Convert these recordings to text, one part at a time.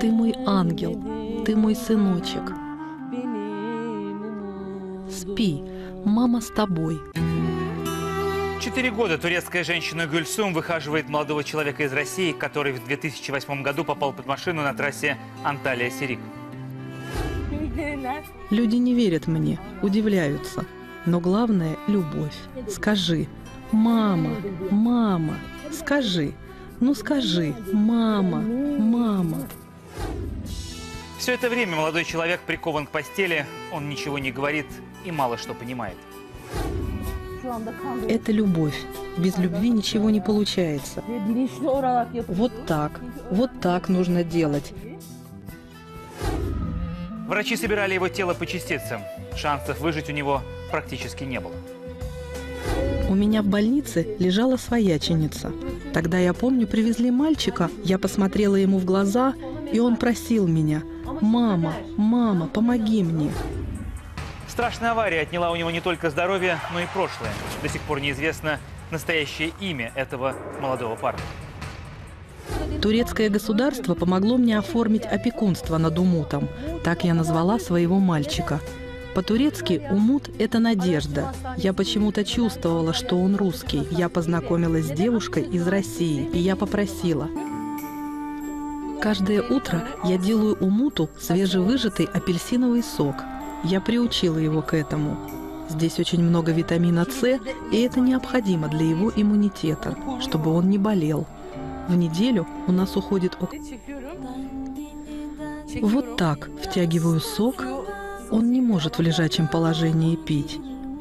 Ты мой ангел, ты мой сыночек. Спи, мама с тобой. 4 года турецкая женщина Гюльсум выхаживает молодого человека из России, который в 2008 году попал под машину на трассе Анталия-Сирик. Люди не верят мне, удивляются. Но главное – любовь. Скажи, мама, мама, скажи. Ну скажи, мама, мама. Все это время молодой человек прикован к постели, он ничего не говорит и мало что понимает. Это любовь. Без любви ничего не получается. Вот так нужно делать. Врачи собирали его тело по частицам. Шансов выжить у него практически не было. У меня в больнице лежала свояченица. Тогда, я помню, привезли мальчика, я посмотрела ему в глаза, и он просил меня: «Мама, мама, помоги мне». Страшная авария отняла у него не только здоровье, но и прошлое. До сих пор неизвестно настоящее имя этого молодого парня. Турецкое государство помогло мне оформить опекунство над Умутом. Так я назвала своего мальчика. По-турецки «Умут» — это надежда. Я почему-то чувствовала, что он русский. Я познакомилась с девушкой из России, и я попросила. Каждое утро я делаю Умуту свежевыжатый апельсиновый сок. Я приучила его к этому. Здесь очень много витамина С, и это необходимо для его иммунитета, чтобы он не болел. В неделю у нас уходит... Вот так втягиваю сок. Он не может в лежачем положении пить.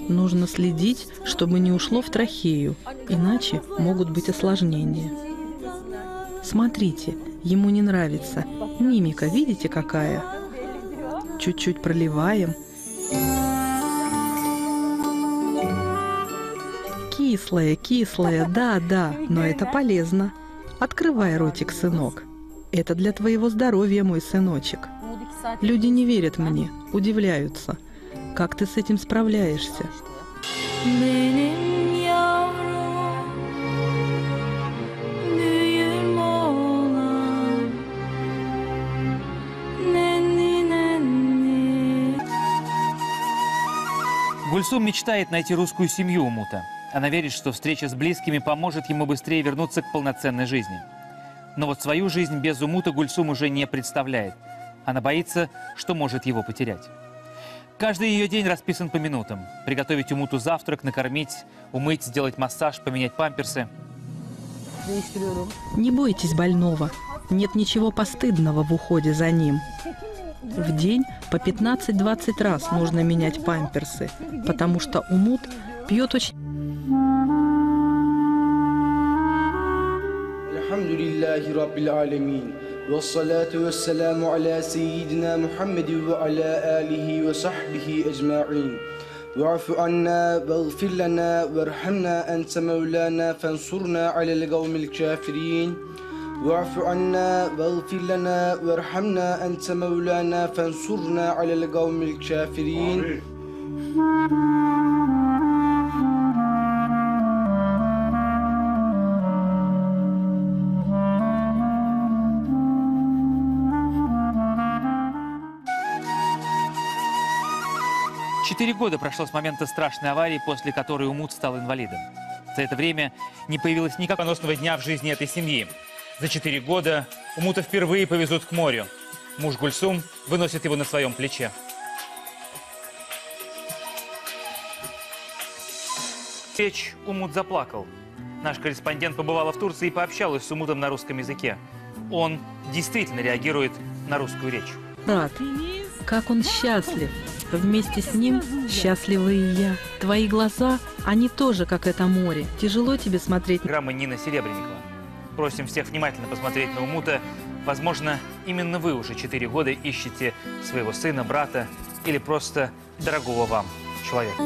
Нужно следить, чтобы не ушло в трахею, иначе могут быть осложнения. Смотрите, ему не нравится. Мимика, видите, какая? Чуть-чуть проливаем. Кислое, кислое, да, но это полезно. Открывай ротик, сынок. Это для твоего здоровья, мой сыночек. Люди не верят мне, удивляются. Как ты с этим справляешься? Гюльсум мечтает найти русскую семью Умута. Она верит, что встреча с близкими поможет ему быстрее вернуться к полноценной жизни. Но вот свою жизнь без Умута Гюльсум уже не представляет. Она боится, что может его потерять. Каждый ее день расписан по минутам. Приготовить Умуту завтрак, накормить, умыть, сделать массаж, поменять памперсы. Не бойтесь больного. Нет ничего постыдного в уходе за ним. В день по 15-20 раз нужно менять памперсы, потому что Умут пьет очень... والصلاة والسلام على سيدنا محمد وعلى آله وصحبه أجمعين واعف عنا واغفر لنا وارحمنا أنت مولانا فانصرنا على القوم الكافرين واعف عنا واغفر لنا وارحمنا أنت مولانا فانصرنا على القوم الكافرين Четыре года прошло с момента страшной аварии, после которой Умут стал инвалидом. За это время не появилось никакого носного дня в жизни этой семьи. За 4 года Умута впервые повезут к морю. Муж Гюльсум выносит его на своем плече. Умут заплакал. Наш корреспондент побывала в Турции и пообщалась с Умутом на русском языке. Он действительно реагирует на русскую речь. Рад, как он счастлив. Вместе с ним счастлива и я. Твои глаза, они тоже, как это море. Тяжело тебе смотреть. Программа Нина Серебренникова. Просим всех внимательно посмотреть на Умута. Возможно, именно вы уже 4 года ищете своего сына, брата или просто дорогого вам человека.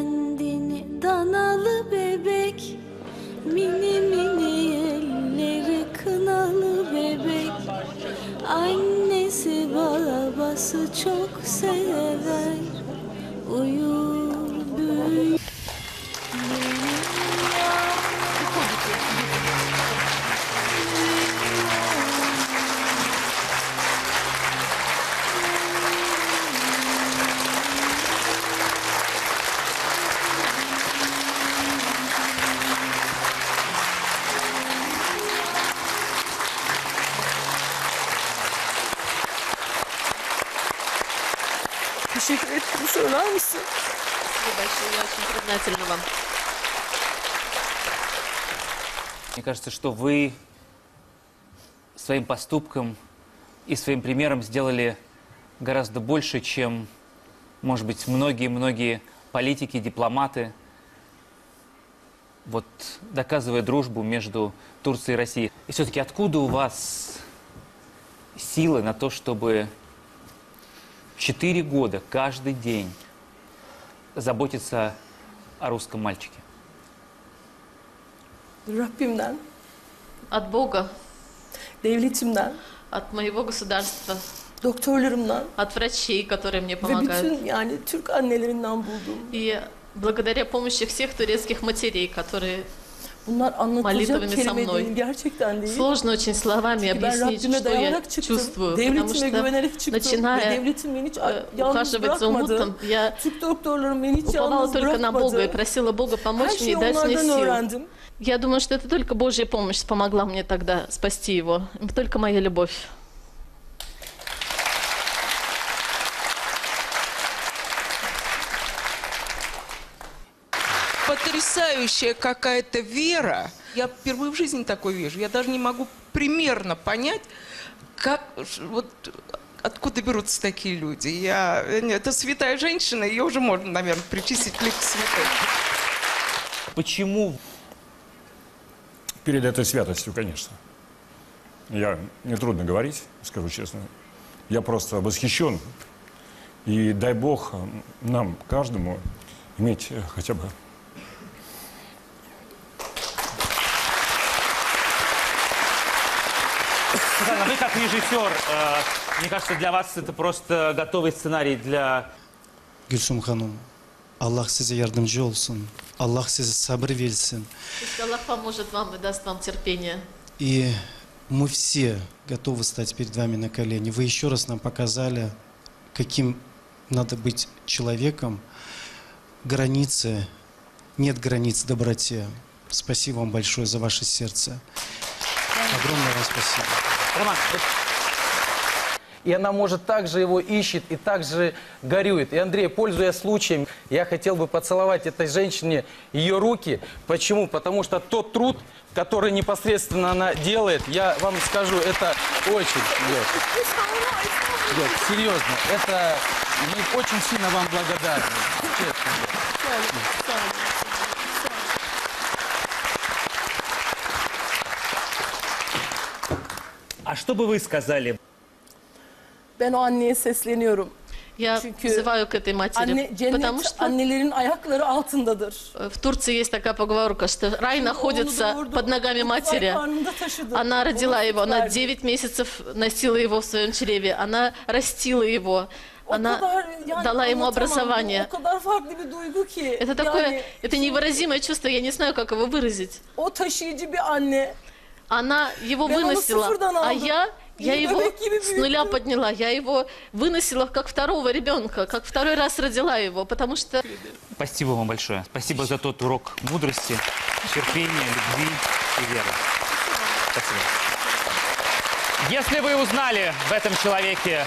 Уходите. очень нравится. Спасибо большое, я очень признательна вам. Мне кажется, что вы своим поступком и своим примером сделали гораздо больше, чем, может быть, многие-многие политики, дипломаты, вот доказывая дружбу между Турцией и Россией. И все-таки откуда у вас силы на то, чтобы 4 года каждый день заботиться о русском мальчике? От Бога. От моего государства. От врачей, которые мне помогают. И благодаря помощи всех турецких матерей, которые молитвами со мной. Сложно очень словами объяснить, что я чувствую, потому что, начиная ухаживать за Умутом, я уповала только на Бога и просила Бога помочь мне и дать мне силу. Я думаю, что это только Божья помощь помогла мне тогда спасти его, только моя любовь. Потрясающая какая-то вера. Я впервые в жизни такой вижу. Я даже не могу примерно понять, как, вот, откуда берутся такие люди. Это святая женщина, ее уже можно, наверное, причислить к святой. Почему? Перед этой святостью, конечно. Мне трудно говорить, скажу честно. Я просто восхищен. И дай Бог нам, каждому, иметь хотя бы... Вы как режиссер, мне кажется, для вас это просто готовый сценарий для... Гюльсум ханум, Аллах сизе ярдымчы олсун, Аллах сизе сабыр версин. Пусть Аллах поможет вам и даст вам терпение. И мы все готовы стать перед вами на колени. Вы еще раз нам показали, каким надо быть человеком. Границы, нет границ доброте. Спасибо вам большое за ваше сердце. Огромное вам спасибо. Роман. И она, может, также его ищет и также горюет. И, Андрей, пользуясь случаем, я хотел бы поцеловать этой женщине ее руки. Почему? Потому что тот труд, который непосредственно она делает, я вам скажу, это очень... Нет, серьезно, это... Мы очень сильно вам благодарны. Честно. А что бы вы сказали? Я взываю к этой матери, потому что в Турции есть такая поговорка, что рай находится под ногами матери. Она родила его, она 9 месяцев носила его в своем чреве, она растила его. Она дала ему образование. Это такое, это невыразимое чувство, я не знаю, как его выразить. Она его выносила, а я его с нуля подняла. Я его выносила как второго ребенка, как второй раз родила его, потому что... Спасибо вам большое. Спасибо за тот урок мудрости, терпения, любви и веры. Спасибо. Если вы узнали в этом человеке...